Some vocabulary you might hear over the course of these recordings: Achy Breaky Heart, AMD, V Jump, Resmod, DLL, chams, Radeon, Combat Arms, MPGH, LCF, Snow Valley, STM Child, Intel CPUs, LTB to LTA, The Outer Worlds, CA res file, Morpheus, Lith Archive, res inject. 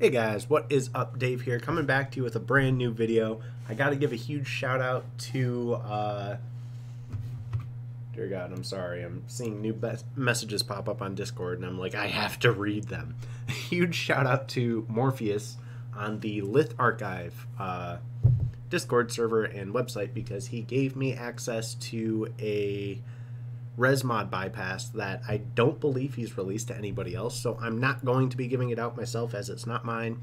Hey guys, what is up? Dave here, coming back to you with a brand new video. I gotta give a huge shout out to dear God, I'm sorry, I'm seeing new messages pop up on Discord and I'm like, I have to read them. A huge shout out to Morpheus on the Lith Archive Discord server and website, because he gave me access to a Resmod bypass that I don't believe he's released to anybody else, so I'm not going to be giving it out myself as it's not mine.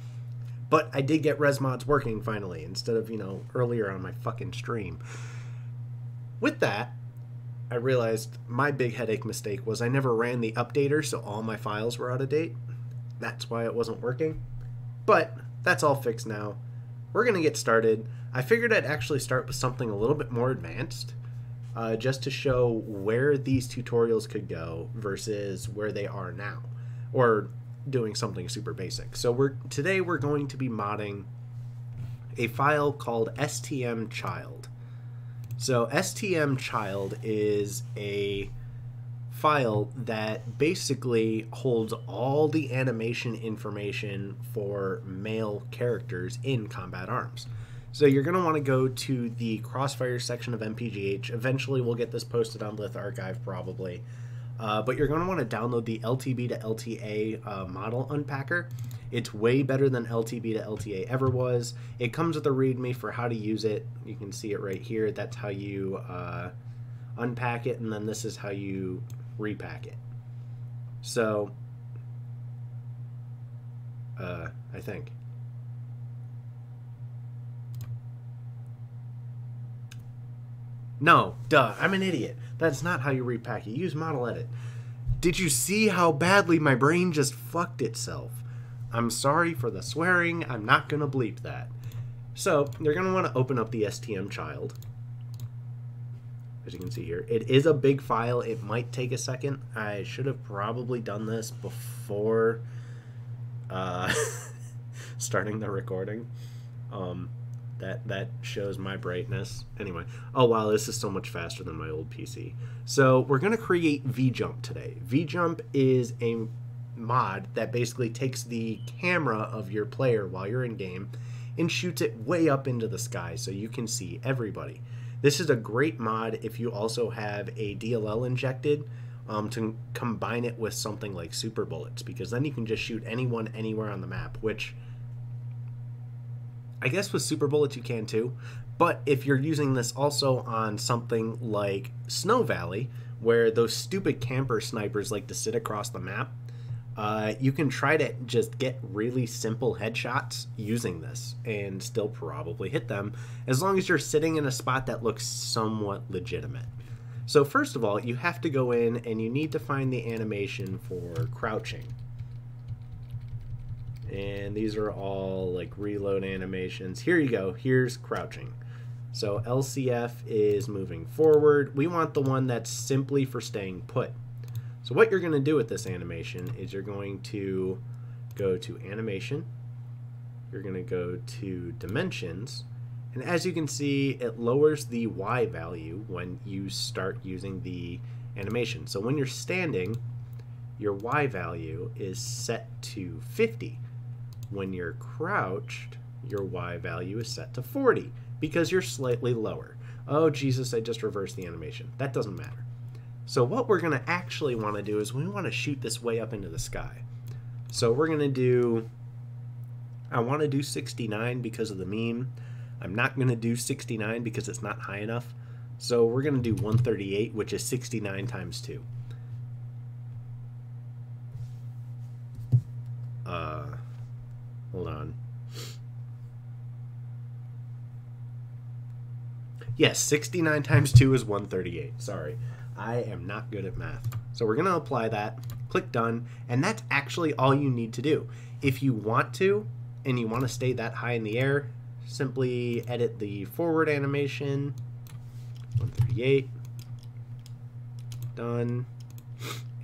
But I did get Resmods working finally, instead of, you know, earlier on my fucking stream. With that, I realized my big headache mistake was I never ran the updater, so all my files were out of date. That's why it wasn't working. But that's all fixed now. We're gonna get started. I figured I'd actually start with something a little bit more advanced. Just to show where these tutorials could go versus where they are now, or doing something super basic. So today we're going to be modding a file called STM Child. So STM Child is a file that basically holds all the animation information for male characters in Combat Arms. So you're going to want to go to the Crossfire section of MPGH. Eventually we'll get this posted on Lith Archive probably. But you're going to want to download the LTB to LTA model unpacker. It's way better than LTB to LTA ever was. It comes with a README for how to use it. You can see it right here. That's how you unpack it, and then this is how you repack it. So, I think. No, duh, I'm an idiot. That's not how you repack it. Use model edit. Did you see how badly my brain just fucked itself? I'm sorry for the swearing. I'm not going to bleep that. So you're going to want to open up the STM Child. As you can see here, it is a big file. It might take a second. I should have probably done this before starting the recording. That shows my brightness. Anyway, oh wow, this is so much faster than my old PC. So we're going to create V Jump today. V Jump is a mod that basically takes the camera of your player while you're in game and shoots it way up into the sky so you can see everybody. This is a great mod if you also have a DLL injected to combine it with something like super bullets, because then you can just shoot anyone anywhere on the map, which I guess with super bullets you can too, but if you're using this also on something like Snow Valley, where those stupid camper snipers like to sit across the map, you can try to just get really simple headshots using this and still probably hit them, as long as you're sitting in a spot that looks somewhat legitimate. So first of all, you have to go in and you need to find the animation for crouching. And these are all like reload animations. Here you go. Here's crouching. So LCF is moving forward. We want the one that's simply for staying put. So what you're going to do with this animation is you're going to go to animation. You're going to go to dimensions. And as you can see, it lowers the Y value when you start using the animation. So when you're standing, your Y value is set to 50. When you're crouched, your Y value is set to 40 because you're slightly lower. Oh, Jesus, I just reversed the animation. That doesn't matter. So what we're going to actually want to do is we want to shoot this way up into the sky. So we're going to do, I want to do 69 because of the meme. I'm not going to do 69 because it's not high enough. So we're going to do 138, which is 69 times 2. Hold on. Yes, 69 times 2 is 138. Sorry, I am not good at math. So we're going to apply that, click done, and that's actually all you need to do. If you want to, and you want to stay that high in the air, simply edit the forward animation, 138, done,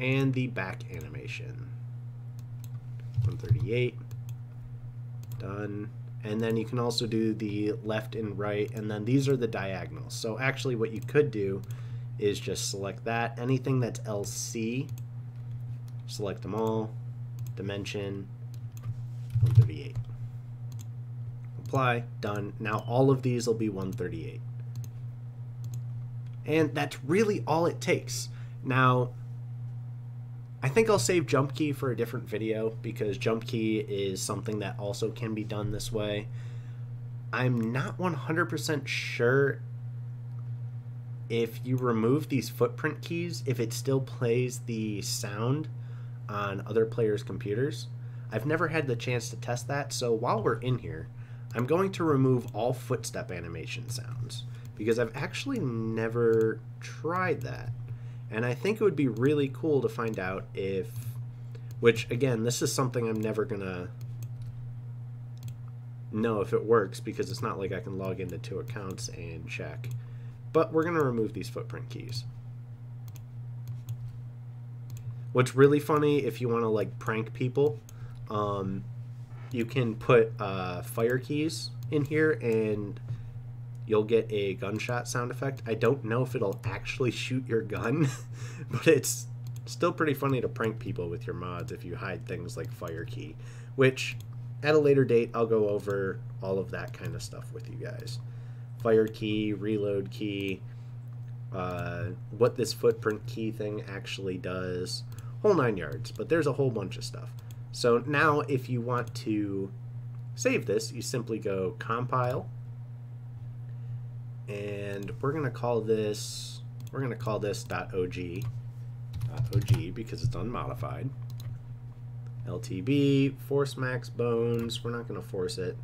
and the back animation, 138. Done. And then you can also do the left and right, and then these are the diagonals. So actually what you could do is just select that, anything that's LC, select them all, dimension 138. apply, done. Now all of these will be 138. And that's really all it takes. Now, I think I'll save jump key for a different video because jump key is something that also can be done this way. I'm not 100% sure if you remove these footprint keys, if it still plays the sound on other players' computers. I've never had the chance to test that, so while we're in here, I'm going to remove all footstep animation sounds because I've actually never tried that. And I think it would be really cool to find out if, which again, this is something I'm never gonna know if it works because it's not like I can log into two accounts and check. But we're gonna remove these footprint keys. What's really funny, if you wanna like prank people, you can put fire keys in here and you'll get a gunshot sound effect. I don't know if it'll actually shoot your gun, but it's still pretty funny to prank people with your mods if you hide things like fire key, which at a later date, I'll go over all of that kind of stuff with you guys. Fire key, reload key, what this footprint key thing actually does, whole 9 yards, but there's a whole bunch of stuff. So now if you want to save this, you simply go compile, and we're gonna call this .og because it's unmodified. LTB, force max bones, we're not gonna force it.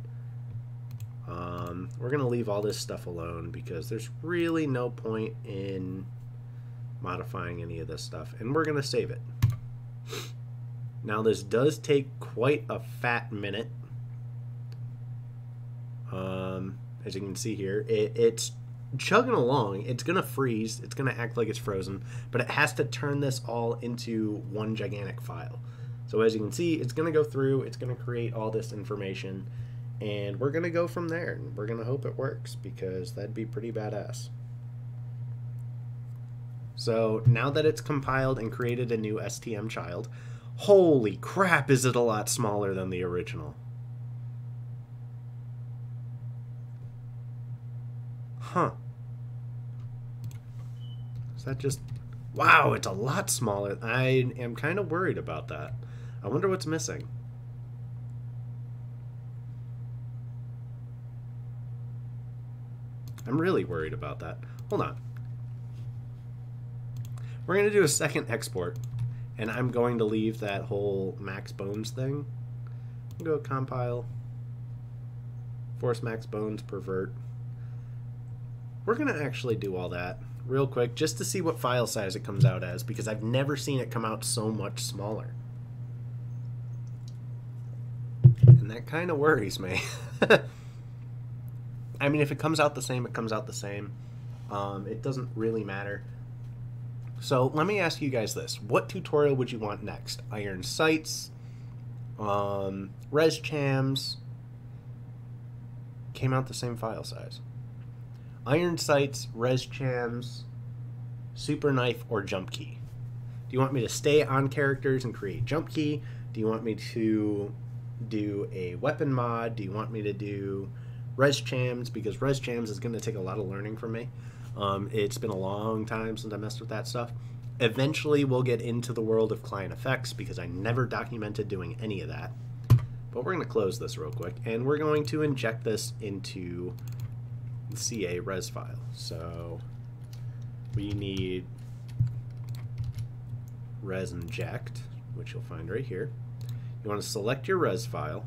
We're gonna leave all this stuff alone because there's really no point in modifying any of this stuff, and we're gonna save it. Now this does take quite a fat minute. As you can see here, it's chugging along. It's going to freeze. It's going to act like it's frozen, but it has to turn this all into one gigantic file. So as you can see, it's going to go through. It's going to create all this information, and we're going to go from there. And we're going to hope it works because that'd be pretty badass. So now that it's compiled and created a new STM child, holy crap, is it a lot smaller than the original. Huh. Is that just... Wow, it's a lot smaller. I am kind of worried about that. I wonder what's missing. I'm really worried about that. Hold on. We're going to do a second export, and I'm going to leave that whole max bones thing. Go compile, force max bones, pervert. We're going to actually do all that real quick just to see what file size it comes out as, because I've never seen it come out so much smaller. And that kind of worries me. I mean, if it comes out the same, it comes out the same. It doesn't really matter. So let me ask you guys this. What tutorial would you want next? Iron sights, res chams, came out the same file size. Iron sights, res chams, super knife, or jump key. Do you want me to stay on characters and create jump key? Do you want me to do a weapon mod? Do you want me to do res chams? Because res chams is going to take a lot of learning from me. It's been a long time since I messed with that stuff. Eventually, we'll get into the world of client effects because I never documented doing any of that. But we're going to close this real quick, and we're going to inject this into the CA res file. So we need res inject, which you'll find right here. You want to select your res file.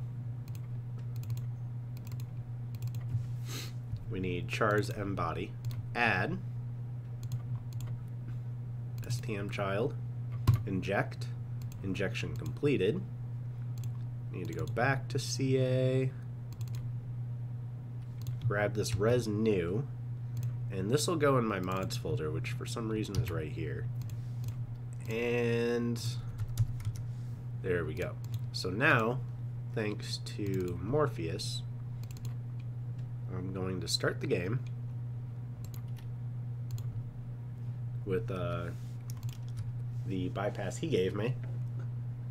We need chars mbody, add STM child, inject, injection completed. Need to go back to CA. Grab this res new, and this will go in my mods folder, which for some reason is right here. And there we go. So now, thanks to Morpheus, I'm going to start the game with the bypass he gave me.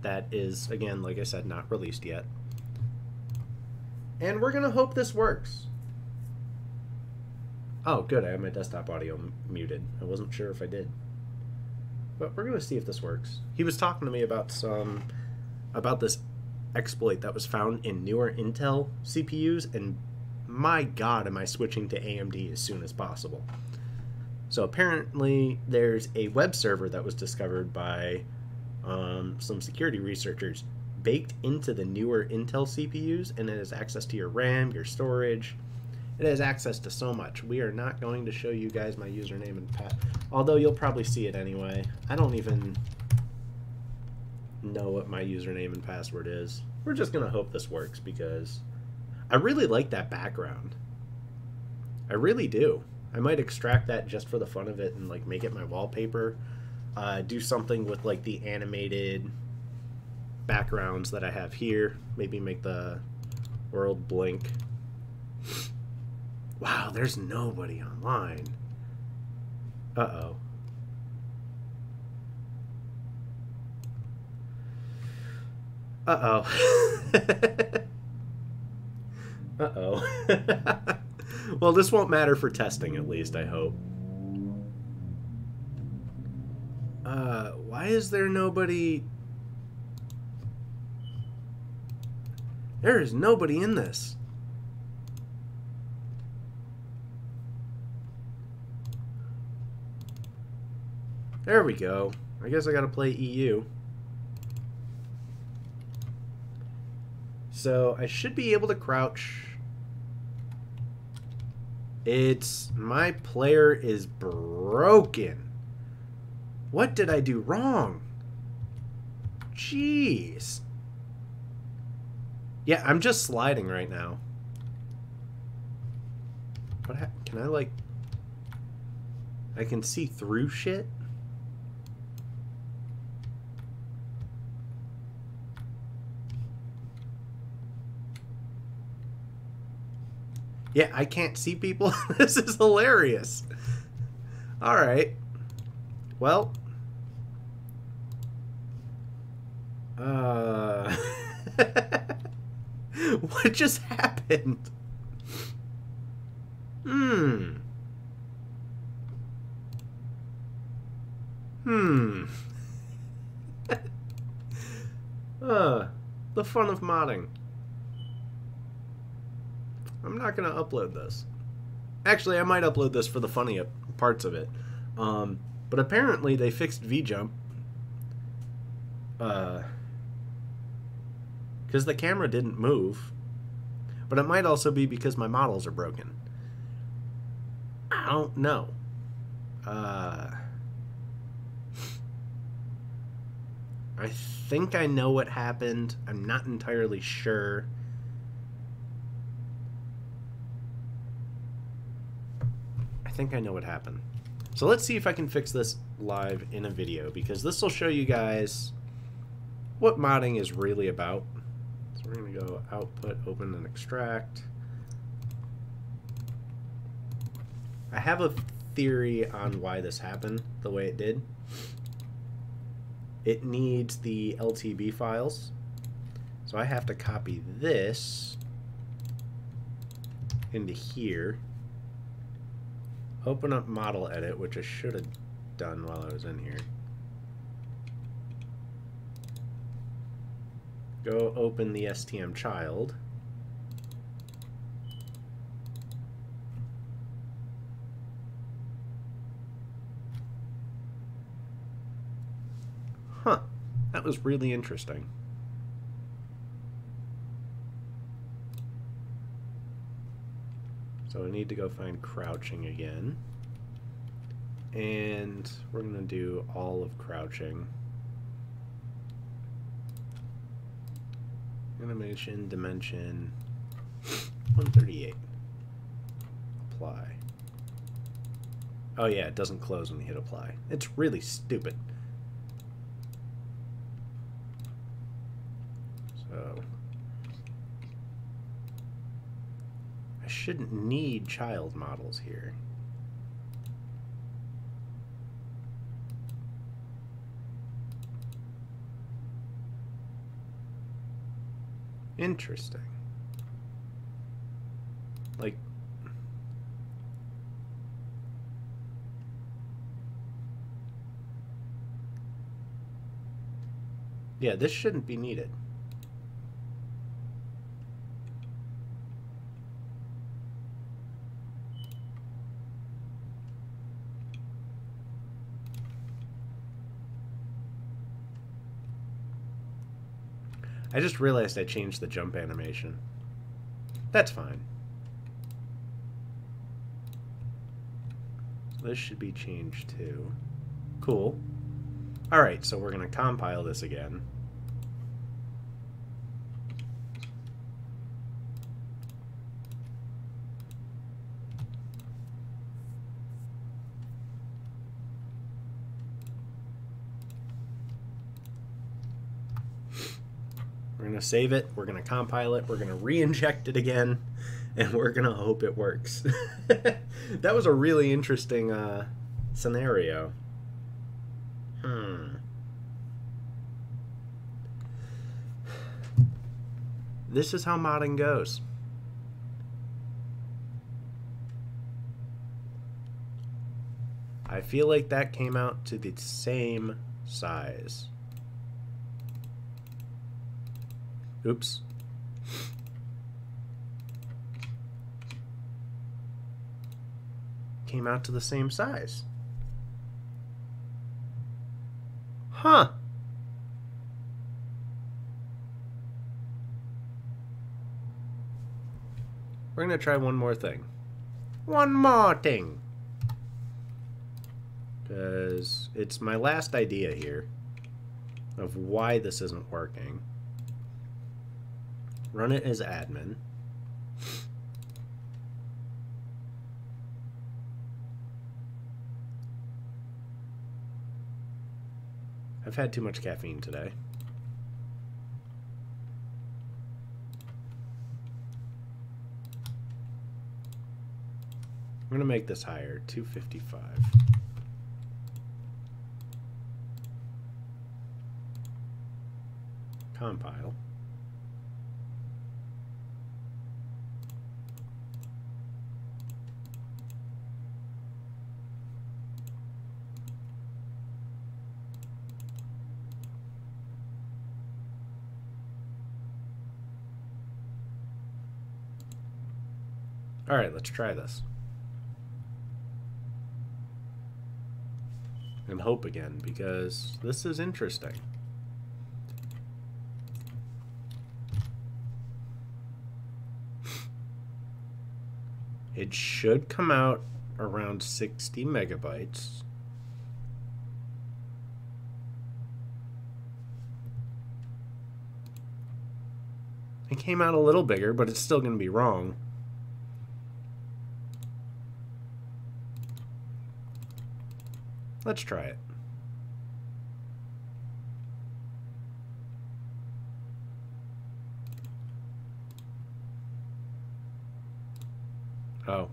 That is, again, like I said, not released yet. And we're going to hope this works. Oh, good. I have my desktop audio muted. I wasn't sure if I did. But we're going to see if this works. He was talking to me about some this exploit that was found in newer Intel CPUs, and my God, am I switching to AMD as soon as possible. So apparently there's a web server that was discovered by some security researchers baked into the newer Intel CPUs, and it has access to your RAM, your storage. It has access to so much. We are not going to show you guys my username and password, although you'll probably see it anyway. I don't even know what my username and password is. We're just going to hope this works because I really like that background. I really do. I might extract that just for the fun of it and like make it my wallpaper. Do something with like the animated backgrounds that I have here. Maybe make the world blink. Wow, there's nobody online. Uh-oh. Uh-oh. Uh-oh. Well, this won't matter for testing, at least, I hope. Why is there nobody? There is nobody in this. There we go. I guess I gotta play EU. So I should be able to crouch. It's my player is broken. What did I do wrong? Jeez. Yeah, I'm just sliding right now. What can I like? I can see through shit. Yeah, I can't see people. This is hilarious. All right. Well. What just happened? The fun of modding. I'm not going to upload this. Actually, I might upload this for the funny parts of it. But apparently they fixed V Jump. Because the camera didn't move. But it might also be because my models are broken. I don't know. I think I know what happened. I'm not entirely sure. I think I know what happened. So let's see if I can fix this live in a video, because this will show you guys what modding is really about. So we're going to go output, open, and extract. I have a theory on why this happened the way it did. It needs the LTB files. So I have to copy this into here. Open up model edit, which I should have done while I was in here. Go open the STM child. Huh, that was really interesting. So I need to go find crouching again. And we're going to do all of crouching. Animation, dimension, 138. Apply. Oh yeah, it doesn't close when you hit apply. It's really stupid. So shouldn't need child models here. Interesting. Like, yeah, this shouldn't be needed. I just realized I changed the jump animation. That's fine. This should be changed to... Cool. Alright, so we're going to compile this again. We're going to save it, we're going to compile it, we're going to re-inject it again, and we're going to hope it works. That was a really interesting scenario. This is how modding goes. I feel like that came out to the same size. Oops. Came out to the same size. Huh. We're going to try one more thing. One more thing. Because it's my last idea here of why this isn't working. Run it as admin. I've had too much caffeine today. I'm going to make this higher, 255. Compile. All right, let's try this. And hope again, because this is interesting. It should come out around 60 megabytes. It came out a little bigger, but it's still going to be wrong. Let's try it. Oh.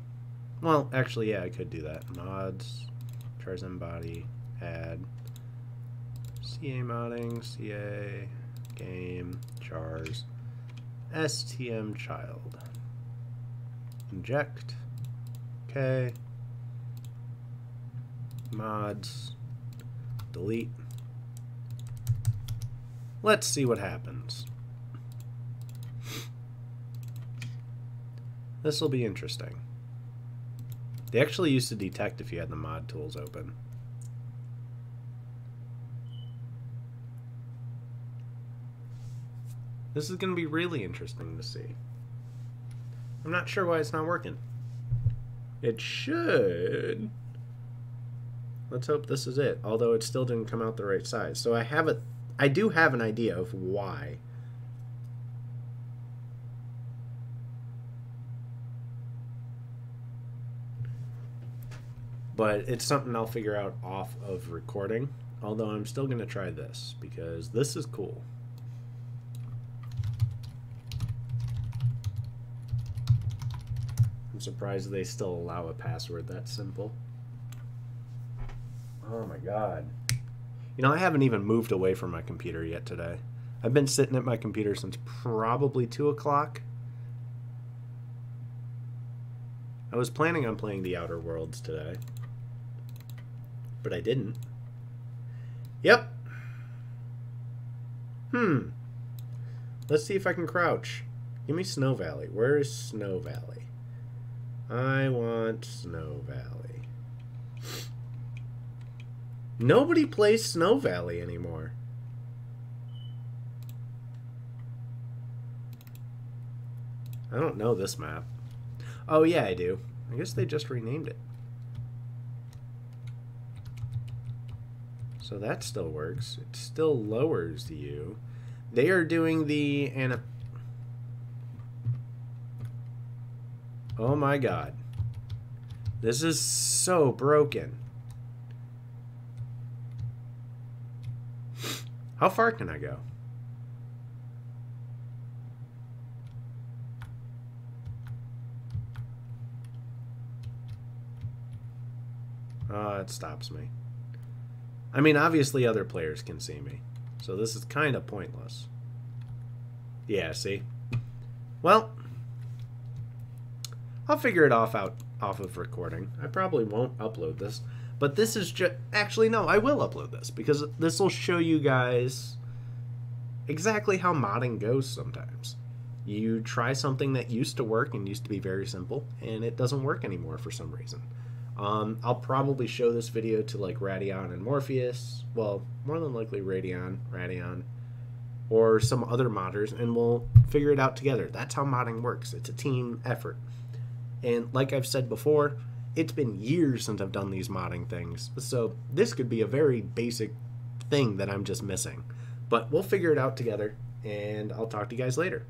Well, actually, yeah, I could do that. Mods, Charizem body, add, CA modding, CA, game, chars, STM child, inject, okay. Mods, delete. Let's see what happens. This will be interesting. They actually used to detect if you had the mod tools open. This is going to be really interesting to see. I'm not sure why it's not working. It should. Let's hope this is it, although it still didn't come out the right size. So I do have an idea of why. But it's something I'll figure out off of recording, although I'm still going to try this, because this is cool. I'm surprised they still allow a password that simple. Oh my god. You know, I haven't even moved away from my computer yet today. I've been sitting at my computer since probably 2 o'clock. I was planning on playing The Outer Worlds today, but I didn't. Yep. Let's see if I can crouch. Give me Snow Valley. Where is Snow Valley? I want Snow Valley. Nobody plays Snow Valley anymore. I don't know this map. Oh yeah, I do. I guess they just renamed it. So that still works. It still lowers you. They are doing the ana. Oh my god. This is so broken. How far can I go? Oh, it stops me. I mean, obviously other players can see me, so this is kind of pointless. Yeah, see? Well, I'll figure it off of recording. I probably won't upload this, but this is just... Actually, no, I will upload this, because this will show you guys exactly how modding goes sometimes. You try something that used to work and used to be very simple, and it doesn't work anymore for some reason. I'll probably show this video to like Radeon and Morpheus, well, more than likely Radeon, or some other modders, and we'll figure it out together. That's how modding works. It's a team effort. And like I've said before, it's been years since I've done these modding things, so this could be a very basic thing that I'm just missing. But we'll figure it out together, and I'll talk to you guys later.